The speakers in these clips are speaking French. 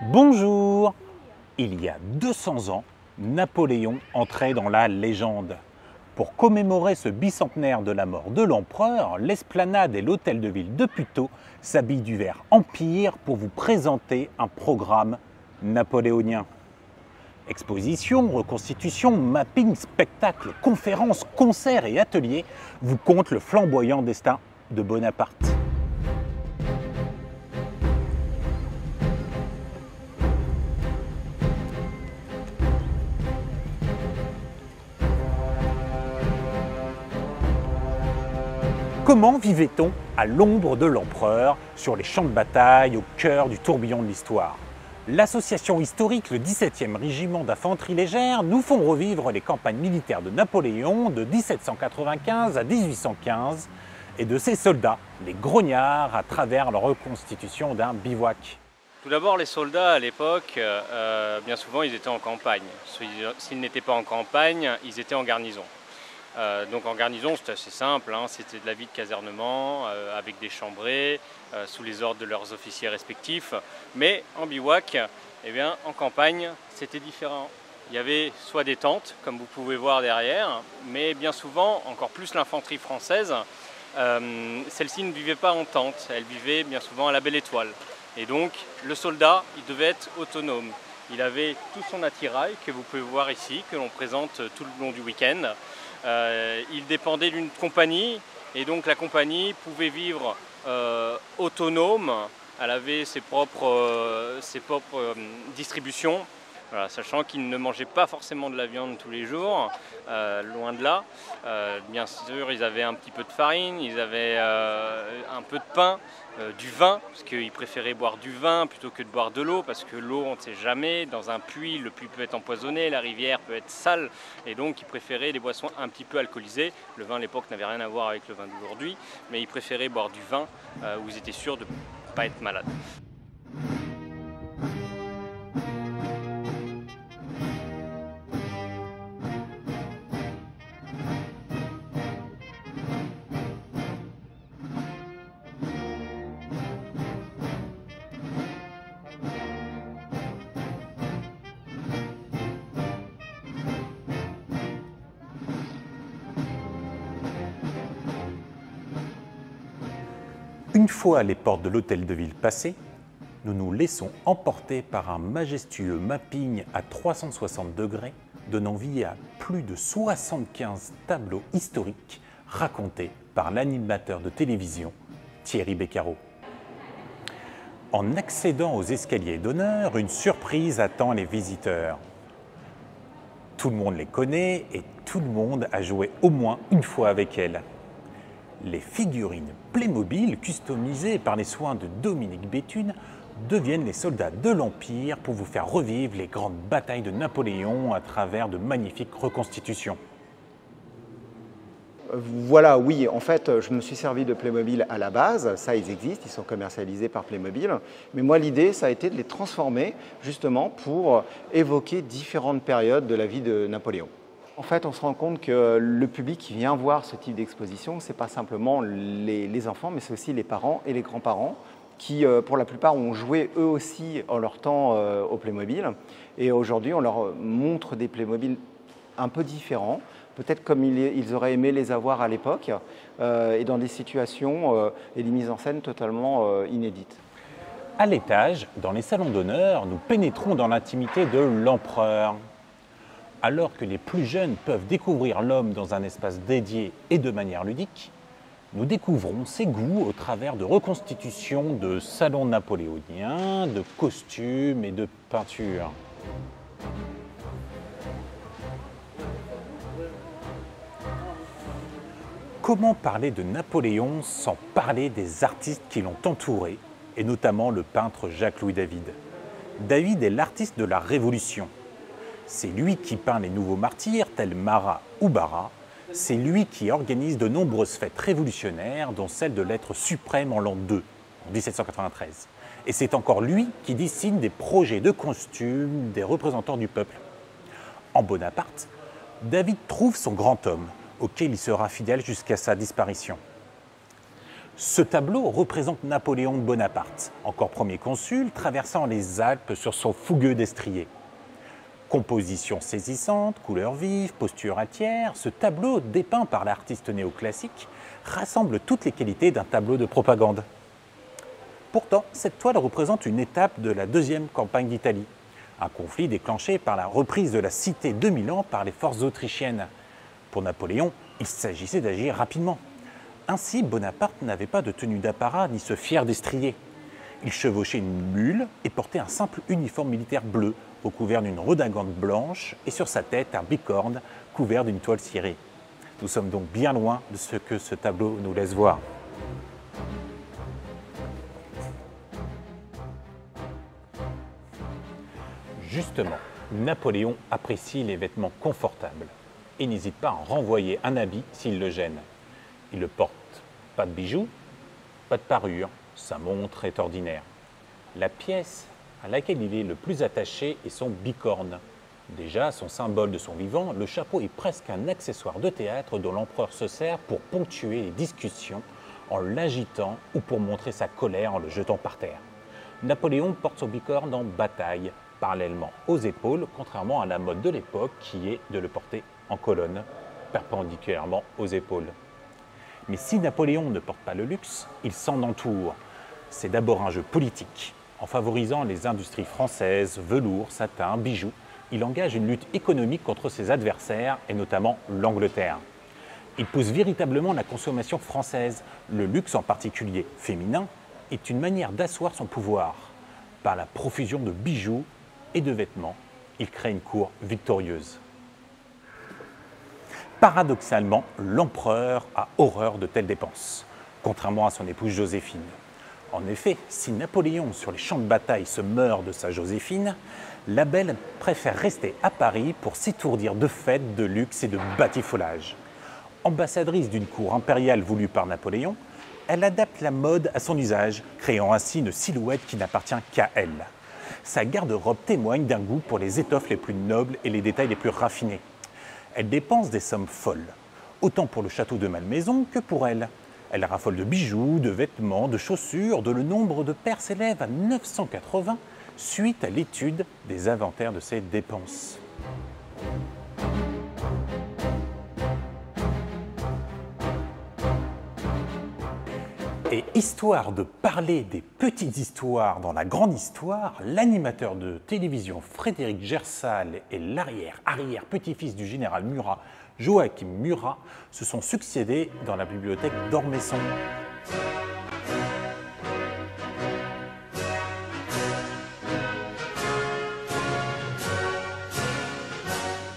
Bonjour! Il y a 200 ans, Napoléon entrait dans la légende. Pour commémorer ce bicentenaire de la mort de l'empereur, l'esplanade et l'hôtel de ville de Puteaux s'habillent du vert empire pour vous présenter un programme napoléonien. Expositions, reconstitutions, mappings, spectacles, conférences, concerts et ateliers vous content le flamboyant destin de Bonaparte. Comment vivait-on à l'ombre de l'empereur, sur les champs de bataille, au cœur du tourbillon de l'histoire? L'association historique, le 17e régiment d'infanterie légère, nous font revivre les campagnes militaires de Napoléon de 1795 à 1815 et de ses soldats, les grognards, à travers leur reconstitution d'un bivouac. Tout d'abord, les soldats à l'époque, bien souvent, ils étaient en campagne. S'ils n'étaient pas en campagne, ils étaient en garnison. Donc en garnison, c'était assez simple, hein, c'était de la vie de casernement, avec des chambrés, sous les ordres de leurs officiers respectifs. Mais en bivouac, eh bien, en campagne, c'était différent. Il y avait soit des tentes, comme vous pouvez voir derrière, mais bien souvent, encore plus l'infanterie française, celle-ci ne vivait pas en tente, elle vivait bien souvent à la belle étoile. Et donc le soldat, il devait être autonome. Il avait tout son attirail que vous pouvez voir ici, que l'on présente tout le long du week-end. Il dépendait d'une compagnie et donc la compagnie pouvait vivre autonome, elle avait ses propres distributions, voilà, sachant qu'il ne mangeait pas forcément de la viande tous les jours, loin de là. Bien sûr, ils avaient un petit peu de farine, ils avaient un peu de pain, du vin, parce qu'ils préféraient boire du vin plutôt que de boire de l'eau, parce que l'eau, on ne sait jamais, dans un puits, le puits peut être empoisonné, la rivière peut être sale, et donc ils préféraient des boissons un petit peu alcoolisées. Le vin à l'époque n'avait rien à voir avec le vin d'aujourd'hui, mais ils préféraient boire du vin où ils étaient sûrs de ne pas être malades. Une fois les portes de l'hôtel de ville passées, nous nous laissons emporter par un majestueux mapping à 360 degrés, donnant vie à plus de 75 tableaux historiques racontés par l'animateur de télévision Thierry Beccaro. En accédant aux escaliers d'honneur, une surprise attend les visiteurs. Tout le monde les connaît et tout le monde a joué au moins une fois avec elles. Les figurines Playmobil, customisées par les soins de Dominique Béthune, deviennent les soldats de l'Empire pour vous faire revivre les grandes batailles de Napoléon à travers de magnifiques reconstitutions. Voilà, oui, en fait, je me suis servi de Playmobil à la base, ça ils existent, ils sont commercialisés par Playmobil, mais moi l'idée, ça a été de les transformer justement pour évoquer différentes périodes de la vie de Napoléon. En fait, on se rend compte que le public qui vient voir ce type d'exposition, ce n'est pas simplement les enfants, mais c'est aussi les parents et les grands-parents qui, pour la plupart, ont joué eux aussi en leur temps au Playmobil. Et aujourd'hui, on leur montre des Playmobil un peu différents, peut-être comme ils auraient aimé les avoir à l'époque, et dans des situations et des mises en scène totalement inédites. À l'étage, dans les salons d'honneur, nous pénétrons dans l'intimité de l'empereur. Alors que les plus jeunes peuvent découvrir l'homme dans un espace dédié et de manière ludique, nous découvrons ses goûts au travers de reconstitutions de salons napoléoniens, de costumes et de peintures. Comment parler de Napoléon sans parler des artistes qui l'ont entouré, et notamment le peintre Jacques-Louis David? David est l'artiste de la Révolution. C'est lui qui peint les nouveaux martyrs, tels Marat ou Barat. C'est lui qui organise de nombreuses fêtes révolutionnaires, dont celle de l'être suprême en l'an 2, en 1793. Et c'est encore lui qui dessine des projets de costumes des représentants du peuple. En Bonaparte, David trouve son grand homme, auquel il sera fidèle jusqu'à sa disparition. Ce tableau représente Napoléon Bonaparte, encore premier consul, traversant les Alpes sur son fougueux destrier. Composition saisissante, couleurs vives, posture à tiers, ce tableau, dépeint par l'artiste néoclassique, rassemble toutes les qualités d'un tableau de propagande. Pourtant, cette toile représente une étape de la deuxième campagne d'Italie, un conflit déclenché par la reprise de la cité de Milan par les forces autrichiennes. Pour Napoléon, il s'agissait d'agir rapidement. Ainsi, Bonaparte n'avait pas de tenue d'apparat ni ce fier destrier. Il chevauchait une mule et portait un simple uniforme militaire bleu, recouvert d'une redingote blanche et sur sa tête un bicorne couvert d'une toile cirée. Nous sommes donc bien loin de ce que ce tableau nous laisse voir. Justement, Napoléon apprécie les vêtements confortables et n'hésite pas à en renvoyer un habit s'il le gêne. Il le porte. Pas de bijoux, pas de parure, sa montre est ordinaire. La pièce à laquelle il est le plus attaché est son bicorne. Déjà, son symbole de son vivant, le chapeau est presque un accessoire de théâtre dont l'empereur se sert pour ponctuer les discussions en l'agitant ou pour montrer sa colère en le jetant par terre. Napoléon porte son bicorne en bataille, parallèlement aux épaules, contrairement à la mode de l'époque qui est de le porter en colonne, perpendiculairement aux épaules. Mais si Napoléon ne porte pas le luxe, il s'en entoure. C'est d'abord un jeu politique. En favorisant les industries françaises, velours, satin, bijoux, il engage une lutte économique contre ses adversaires, et notamment l'Angleterre. Il pousse véritablement la consommation française. Le luxe, en particulier féminin, est une manière d'asseoir son pouvoir. Par la profusion de bijoux et de vêtements, il crée une cour victorieuse. Paradoxalement, l'empereur a horreur de telles dépenses, contrairement à son épouse Joséphine. En effet, si Napoléon, sur les champs de bataille, se meurt de sa Joséphine, la belle préfère rester à Paris pour s'étourdir de fêtes, de luxe et de batifolage. Ambassadrice d'une cour impériale voulue par Napoléon, elle adapte la mode à son usage, créant ainsi une silhouette qui n'appartient qu'à elle. Sa garde-robe témoigne d'un goût pour les étoffes les plus nobles et les détails les plus raffinés. Elle dépense des sommes folles, autant pour le château de Malmaison que pour elle. Elle raffole de bijoux, de vêtements, de chaussures, dont le nombre de paires s'élève à 980 suite à l'étude des inventaires de ses dépenses. Et histoire de parler des petites histoires dans la grande histoire, l'animateur de télévision Frédéric Gersal et l'arrière-arrière-petit-fils du général Murat, Joachim Murat, se sont succédés dans la bibliothèque d'Ormesson.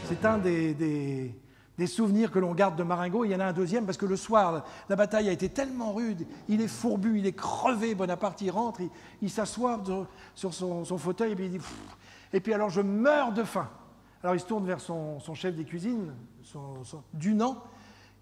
C'est un des souvenirs que l'on garde de Marengo. Il y en a un deuxième parce que le soir, la bataille a été tellement rude, il est fourbu, il est crevé, Bonaparte, il rentre, il s'assoit sur son fauteuil et puis il dit « Et puis alors je meurs de faim ». Alors il se tourne vers son chef des cuisines, son Dunant,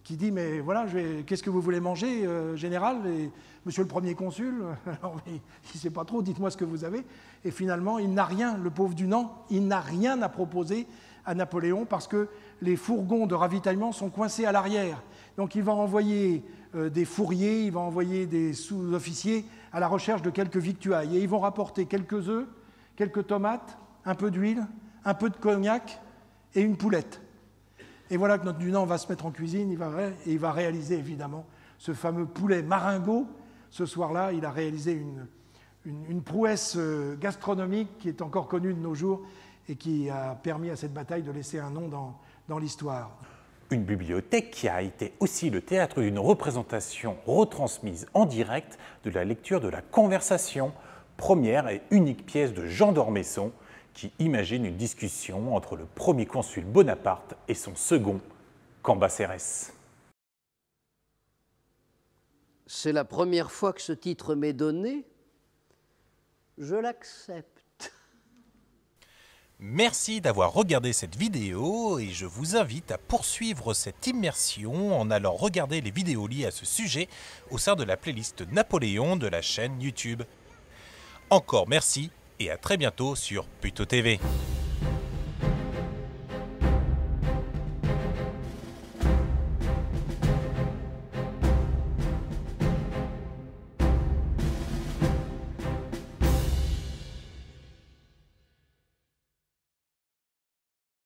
qui dit « Mais voilà, qu'est-ce que vous voulez manger, général et monsieur le premier consul ?» Alors mais, il ne sait pas trop, dites-moi ce que vous avez. Et finalement, il n'a rien, le pauvre Dunant, il n'a rien à proposer à Napoléon parce que les fourgons de ravitaillement sont coincés à l'arrière. Donc il va envoyer des fourriers, il va envoyer des sous-officiers à la recherche de quelques victuailles. Et ils vont rapporter quelques œufs, quelques tomates, un peu d'huile, un peu de cognac et une poulette. Et voilà que notre Dunant va se mettre en cuisine, il va réaliser évidemment ce fameux poulet Marengo. Ce soir-là, il a réalisé une prouesse gastronomique qui est encore connue de nos jours et qui a permis à cette bataille de laisser un nom dans l'histoire. Une bibliothèque qui a été aussi le théâtre d'une représentation retransmise en direct de la lecture de la Conversation, première et unique pièce de Jean d'Ormesson, qui imagine une discussion entre le premier consul Bonaparte et son second, Cambacérès. C'est la première fois que ce titre m'est donné. Je l'accepte. Merci d'avoir regardé cette vidéo et je vous invite à poursuivre cette immersion en allant regarder les vidéos liées à ce sujet au sein de la playlist Napoléon de la chaîne YouTube. Encore merci et à très bientôt sur PuteauxTV.